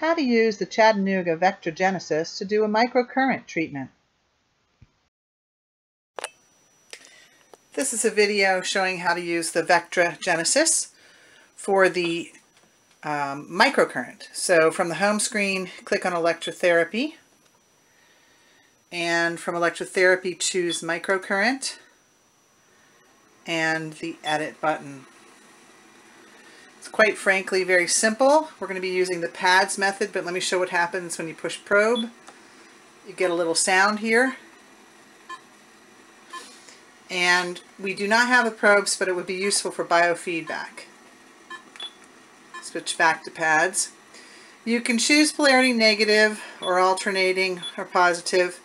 how to use the Chattanooga Vectra Genisys to do a microcurrent treatment. This is a video showing how to use the Vectra Genisys for the microcurrent. So from the home screen, click on Electrotherapy, and from Electrotherapy choose Microcurrent and the Edit button. It's quite frankly very simple. We're going to be using the pads method, but let me show what happens when you push probe. You get a little sound here. And we do not have the probes, but it would be useful for biofeedback. Switch back to pads. You can choose polarity negative or alternating or positive.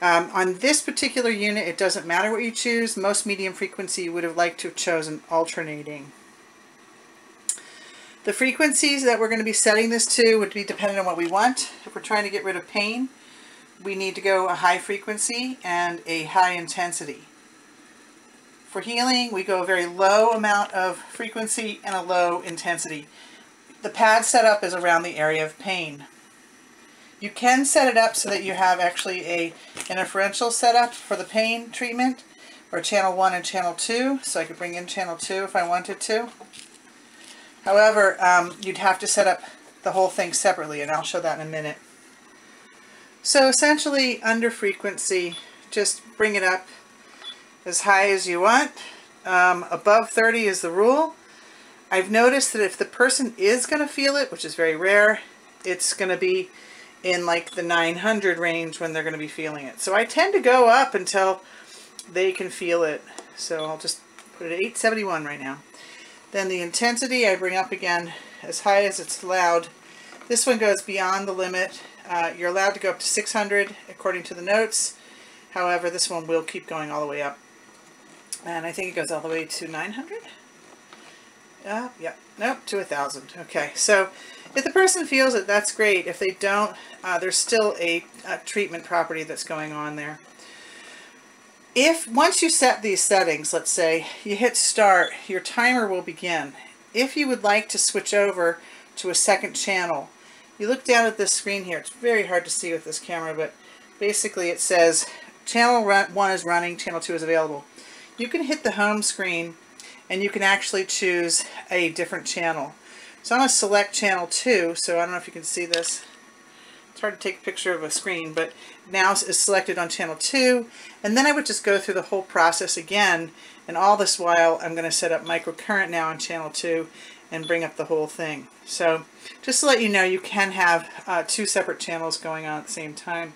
On this particular unit, it doesn't matter what you choose. Most medium frequency you would have liked to have chosen alternating. The frequencies that we're going to be setting this to would be dependent on what we want. If we're trying to get rid of pain, we need to go a high frequency and a high intensity. For healing, we go a very low amount of frequency and a low intensity. The pad setup is around the area of pain. You can set it up so that you have actually an interferential setup for the pain treatment, or channel 1 and channel 2, so I could bring in channel 2 if I wanted to. However, you'd have to set up the whole thing separately, and I'll show that in a minute. So essentially, under frequency, just bring it up as high as you want. Above 30 is the rule. I've noticed that if the person is going to feel it, which is very rare, it's going to be in like the 900 range when they're going to be feeling it. So I tend to go up until they can feel it. So I'll just put it at 871 right now. Then the intensity I bring up again as high as it's allowed. This one goes beyond the limit. You're allowed to go up to 600 according to the notes. However, this one will keep going all the way up. And I think it goes all the way to 900. To 1,000. Okay, so if the person feels it, that's great. If they don't, there's still a treatment property that's going on there. If once you set these settings, let's say you hit start, your timer will begin. If you would like to switch over to a second channel, you look down at this screen here. It's very hard to see with this camera, but basically it says channel 1 is running, channel 2 is available. You can hit the home screen and you can actually choose a different channel. So I'm going to select channel 2, so I don't know if you can see this. It's hard to take a picture of a screen, but now it's selected on channel 2. And then I would just go through the whole process again, and all this while I'm going to set up microcurrent now on channel 2 and bring up the whole thing. So just to let you know, you can have two separate channels going on at the same time.